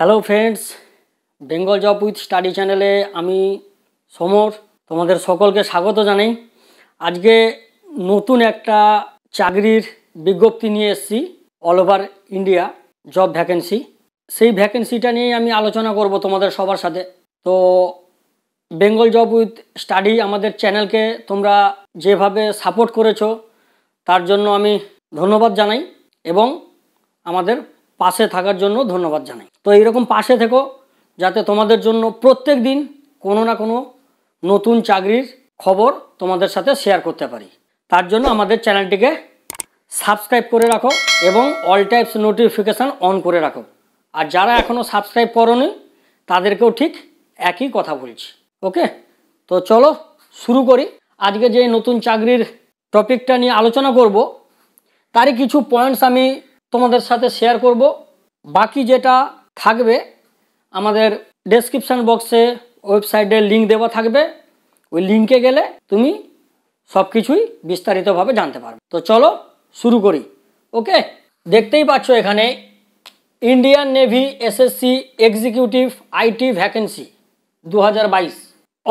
Hello friends, Bengal job with study চ্যানেলে আমি সমর তোমাদের সকলকে স্বাগত জানাই। আজকে নতুন একটা চাকরির বিজ্ঞপ্তি নিয়ে এসেছি, all over India job vacancy. সেই ভ্যাকেন্সিটা নিয়ে আমি আলোচনা করব তোমাদের সবার সাথে। তো বেঙ্গল জব উইথ স্টাডি আমাদের চ্যানেলকে তোমরা যেভাবে সাপোর্ট করেছো তার জন্য আমি ধন্যবাদ জানাই এবং আমাদের পাশে থাকার জন্য ধন্যবাদ জানাই। তো এইরকম পাশে থেকো যাতে তোমাদের জন্য প্রত্যেক দিন কোনো না কোনো নতুন চাকরির খবর তোমাদের সাথে শেয়ার করতে পারি। তার জন্য আমাদের চ্যানেলটিকে সাবস্ক্রাইব করে রাখো এবং অল টাইপস নোটিফিকেশান অন করে রাখো। আর যারা এখনও সাবস্ক্রাইব করোনি তাদেরকেও ঠিক একই কথা বলছি, ওকে? তো চলো শুরু করি। আজকে যে নতুন চাকরির টপিকটা নিয়ে আলোচনা করব তারই কিছু পয়েন্টস আমি তোমাদের সাথে শেয়ার করব। বাকি যেটা থাকবে আমাদের ডেসক্রিপশান বক্সে ওয়েবসাইটের লিঙ্ক দেওয়া থাকবে, ওই লিঙ্কে গেলে তুমি সব কিছুই বিস্তারিতভাবে জানতে পারবে। তো চলো শুরু করি, ওকে? দেখতেই পাচ্ছ এখানে Indian navy SSC executive IT vacancy 2022,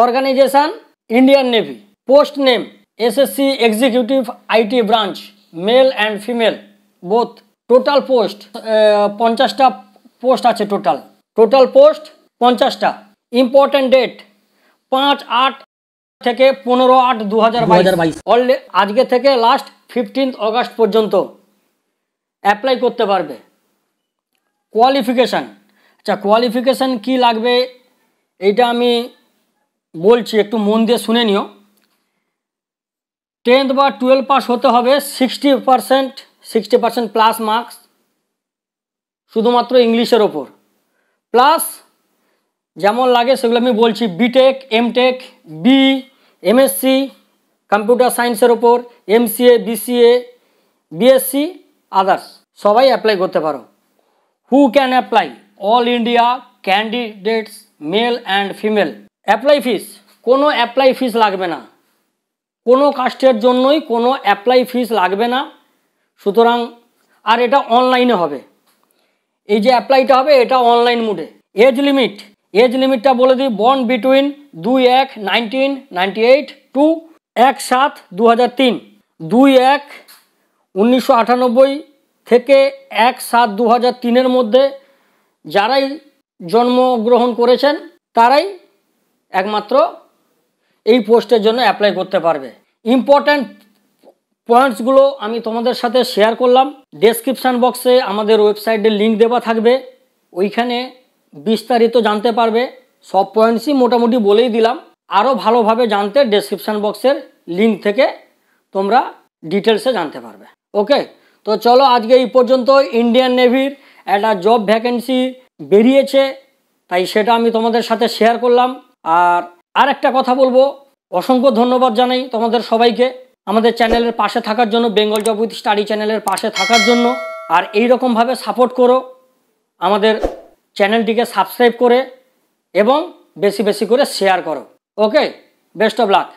organisation Indian navy, post name SSC executive IT branch, male and female both. Total post 50টা পোস্ট আছে, টোটাল পোস্ট 50টা। ইম্পর্টেন্ট ডেট 5/8 থেকে 15/8/2022, আজকে থেকে লাস্ট 15 অগাস্ট পর্যন্ত অ্যাপ্লাই করতে পারবে। কোয়ালিফিকেশান, আচ্ছা কোয়ালিফিকেশান কী লাগবে এইটা আমি বলছি, একটু মন দিয়ে শুনে নিও। 10th বা 12th পাস হতে হবে, 60% প্লাস মার্কস শুধুমাত্র ইংলিশের ওপর। প্লাস যেমন লাগে সেগুলো আমি বলছি, BTech, MTech, B MSc computer সায়েন্সের ওপর, এমসিএ, বিসিএ, বিএসসি, আদার্স সবাই অ্যাপ্লাই করতে পারো। Who can apply? All India candidates, male and female. Apply fees, কোনো অ্যাপ্লাই ফিস লাগবে না, কোনো কাস্টের জন্যই কোনো অ্যাপ্লাই ফিস লাগবে না। সুতরাং আর এটা অনলাইনে হবে, এই যে অ্যাপ্লাইটা হবে এটা অনলাইন মোডে। এজ লিমিটটা বলে দিই, বন্ড বিটুইন 2/1/1998 টু 1/7/2003, 2/1/1998 থেকে 1/7/2003-এর মধ্যে যারাই জন্মগ্রহণ করেছেন তারাই একমাত্র এই পোস্টের জন্য অ্যাপ্লাই করতে পারবে। ইম্পর্ট্যান্ট পয়েন্টসগুলো আমি তোমাদের সাথে শেয়ার করলাম। ডেসক্রিপশান বক্সে আমাদের ওয়েবসাইটের লিঙ্ক দেওয়া থাকবে, ওইখানে বিস্তারিত জানতে পারবে। সব পয়েন্টসই মোটামুটি বলেই দিলাম, আরও ভালোভাবে জানতে ডেসক্রিপশান বক্সের লিঙ্ক থেকে তোমরা ডিটেলসে জানতে পারবে, ওকে? তো চলো আজকে এই পর্যন্ত। ইন্ডিয়ান নেভির একটা জব ভ্যাকেন্সি বেরিয়েছে, তাই সেটা আমি তোমাদের সাথে শেয়ার করলাম। আর একটা কথা বলবো, অসংখ্য ধন্যবাদ জানাই তোমাদের সবাইকে আমাদের চ্যানেলের পাশে থাকার জন্য, বেঙ্গল জব উইথ স্টাডি চ্যানেলের পাশে থাকার জন্য। আর এইরকমভাবে সাপোর্ট করো, আমাদের চ্যানেলটিকে সাবস্ক্রাইব করে এবং বেশি করে শেয়ার করো, ওকে? Best of luck.